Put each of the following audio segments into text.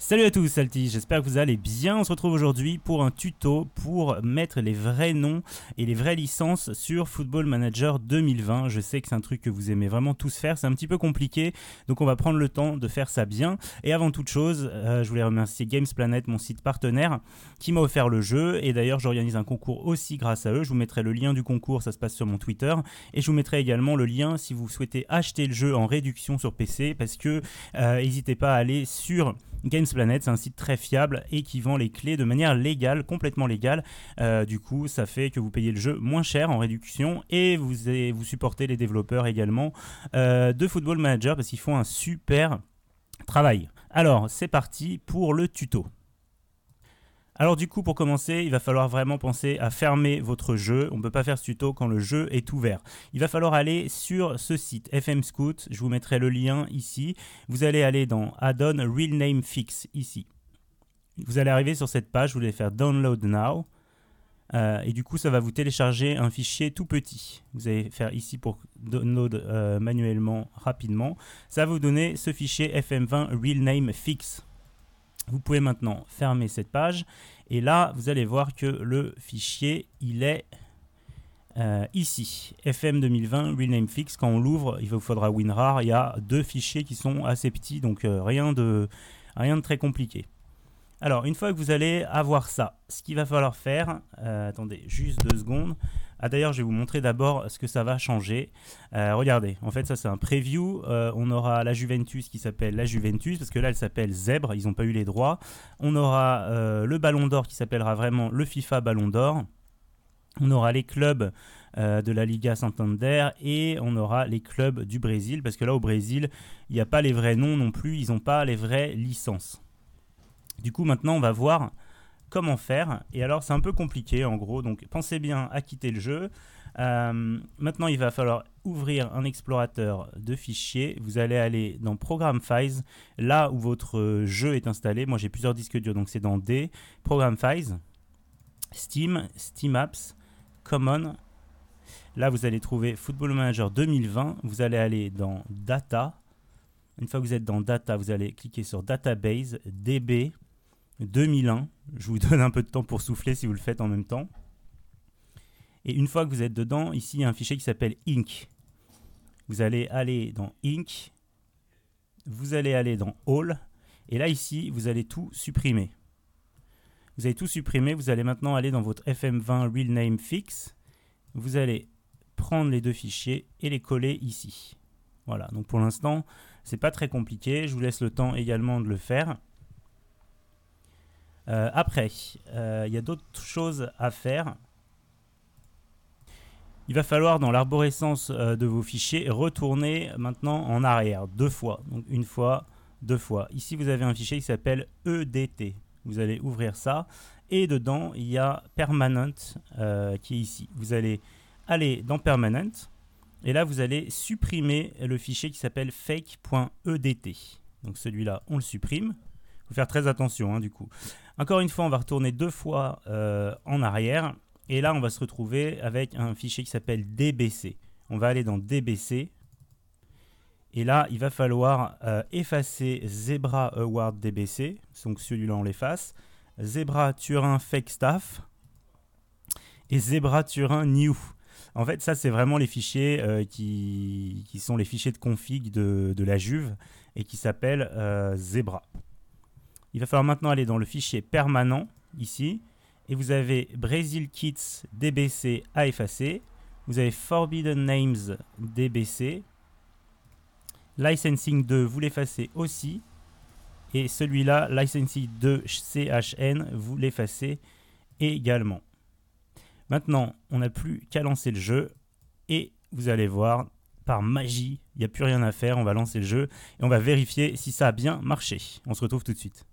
Salut à tous, Salty, j'espère que vous allez bien. On se retrouve aujourd'hui pour un tuto pour mettre les vrais noms et les vraies licences sur Football Manager 2020. Je sais que c'est un truc que vous aimez vraiment tous faire, c'est un petit peu compliqué, donc on va prendre le temps de faire ça bien. Et avant toute chose, je voulais remercier Gamesplanet, mon site partenaire, qui m'a offert le jeu. Et d'ailleurs, j'organise un concours aussi grâce à eux. Je vous mettrai le lien du concours, ça se passe sur mon Twitter. Et je vous mettrai également le lien si vous souhaitez acheter le jeu en réduction sur PC, parce que n'hésitez pas à aller sur Gamesplanet, c'est un site très fiable et qui vend les clés de manière légale, complètement légale. Du coup, ça fait que vous payez le jeu moins cher en réduction et vous supportez les développeurs également de Football Manager parce qu'ils font un super travail. Alors, c'est parti pour le tuto. Alors du coup, pour commencer, il va falloir vraiment penser à fermer votre jeu. On ne peut pas faire ce tuto quand le jeu est ouvert. Il va falloir aller sur ce site FMScout. Je vous mettrai le lien ici. Vous allez aller dans Add-on Real Name Fix ici. Vous allez arriver sur cette page. Vous allez faire Download Now. Et du coup, ça va vous télécharger un fichier tout petit. Vous allez faire ici pour download manuellement, rapidement. Ça va vous donner ce fichier FM20 Real Name Fix. Vous pouvez maintenant fermer cette page et là vous allez voir que le fichier il est ici, FM 2020 Real Name Fix. Quand on l'ouvre, il vous faudra WinRar. Il y a deux fichiers qui sont assez petits, donc rien de très compliqué. Alors une fois que vous allez avoir ça, ce qu'il va falloir faire, attendez juste 2 secondes. Ah d'ailleurs je vais vous montrer d'abord ce que ça va changer. Regardez, en fait ça c'est un preview. On aura la Juventus qui s'appelle la Juventus parce que là elle s'appelle Zèbre, ils n'ont pas eu les droits. On aura le Ballon d'Or qui s'appellera vraiment le FIFA Ballon d'Or. On aura les clubs de la Liga Santander et on aura les clubs du Brésil parce que là au Brésil il n'y a pas les vrais noms non plus, ils n'ont pas les vraies licences. Du coup maintenant on va voir comment faire. Et alors c'est un peu compliqué en gros, donc pensez bien à quitter le jeu. Maintenant il va falloir ouvrir un explorateur de fichiers. Vous allez aller dans Program Files, là où votre jeu est installé. Moi j'ai plusieurs disques durs, donc c'est dans D, Program Files, Steam, Steam Apps, Common. Là vous allez trouver Football Manager 2020, vous allez aller dans Data. Une fois que vous êtes dans Data, vous allez cliquer sur Database, DB, 2001. Je vous donne un peu de temps pour souffler si vous le faites en même temps. Et une fois que vous êtes dedans, ici il y a un fichier qui s'appelle Inc. Vous allez aller dans Inc. Vous allez aller dans All. Et là ici, vous allez tout supprimer. Vous allez tout supprimer. Vous allez maintenant aller dans votre FM20 Real Name Fix. Vous allez prendre les deux fichiers et les coller ici. Voilà, donc pour l'instant, c'est pas très compliqué. Je vous laisse le temps également de le faire. Après, il y a d'autres choses à faire. Il va falloir, dans l'arborescence de vos fichiers, retourner maintenant en arrière 2 fois. Donc une fois, 2 fois. Ici, vous avez un fichier qui s'appelle EDT. Vous allez ouvrir ça. Et dedans, il y a Permanent qui est ici. Vous allez aller dans Permanent. Et là, vous allez supprimer le fichier qui s'appelle fake.edt. Donc celui-là, on le supprime. Il faut faire très attention, hein, du coup. Encore une fois, on va retourner 2 fois en arrière. Et là, on va se retrouver avec un fichier qui s'appelle DBC. On va aller dans DBC. Et là, il va falloir effacer Zebra Award DBC. Donc celui-là, on l'efface. Zebra Turin Fake Staff. Et Zebra Turin New. En fait, ça, c'est vraiment les fichiers qui sont les fichiers de config de la Juve et qui s'appellent Zebra. Il va falloir maintenant aller dans le fichier permanent, ici, et vous avez Brazil Kits DBC à effacer, vous avez Forbidden Names DBC, Licensing 2, vous l'effacez aussi, et celui-là, Licensing 2 CHN, vous l'effacez également. Maintenant, on n'a plus qu'à lancer le jeu et vous allez voir, par magie, il n'y a plus rien à faire. On va lancer le jeu et on va vérifier si ça a bien marché. On se retrouve tout de suite.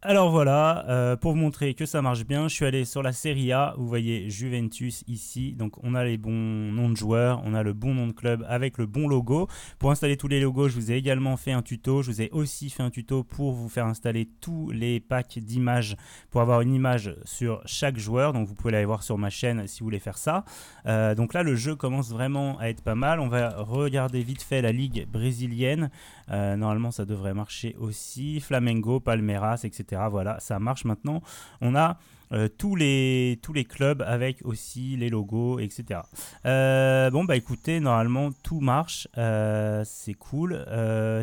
Alors voilà, pour vous montrer que ça marche bien, je suis allé sur la Serie A, vous voyez Juventus ici, donc on a les bons noms de joueurs, on a le bon nom de club avec le bon logo. Pour installer tous les logos, je vous ai également fait un tuto, je vous ai aussi fait un tuto pour vous faire installer tous les packs d'images, pour avoir une image sur chaque joueur, donc vous pouvez aller voir sur ma chaîne si vous voulez faire ça. Donc là le jeu commence vraiment à être pas mal, on va regarder vite fait la ligue brésilienne, normalement ça devrait marcher aussi, Flamengo, Palmeiras, etc. Voilà, ça marche maintenant. On a tous les clubs avec aussi les logos, etc. Bon, bah écoutez, normalement, tout marche. C'est cool.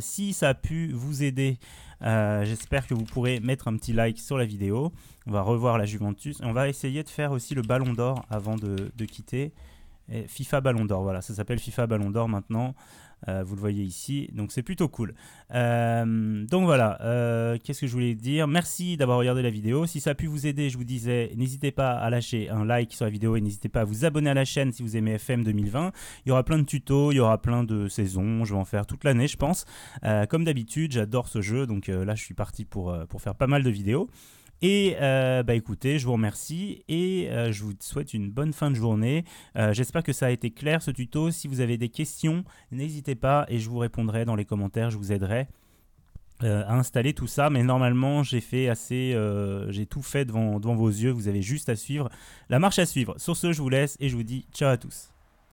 Si ça a pu vous aider, j'espère que vous pourrez mettre un petit like sur la vidéo. On va revoir la Juventus. On va essayer de faire aussi le Ballon d'Or avant de quitter. Et FIFA Ballon d'Or, voilà, ça s'appelle FIFA Ballon d'Or maintenant, vous le voyez ici, donc c'est plutôt cool. Donc voilà, qu'est-ce que je voulais dire, merci d'avoir regardé la vidéo, si ça a pu vous aider, je vous disais, n'hésitez pas à lâcher un like sur la vidéo et n'hésitez pas à vous abonner à la chaîne si vous aimez FM 2020, il y aura plein de tutos, il y aura plein de saisons, je vais en faire toute l'année je pense, comme d'habitude j'adore ce jeu, donc là je suis parti pour faire pas mal de vidéos. Et bah écoutez, je vous remercie et je vous souhaite une bonne fin de journée. J'espère que ça a été clair ce tuto. Si vous avez des questions, n'hésitez pas et je vous répondrai dans les commentaires, je vous aiderai à installer tout ça. Mais normalement, j'ai tout fait devant vos yeux, vous avez juste à suivre la marche à suivre. Sur ce, je vous laisse et je vous dis ciao à tous.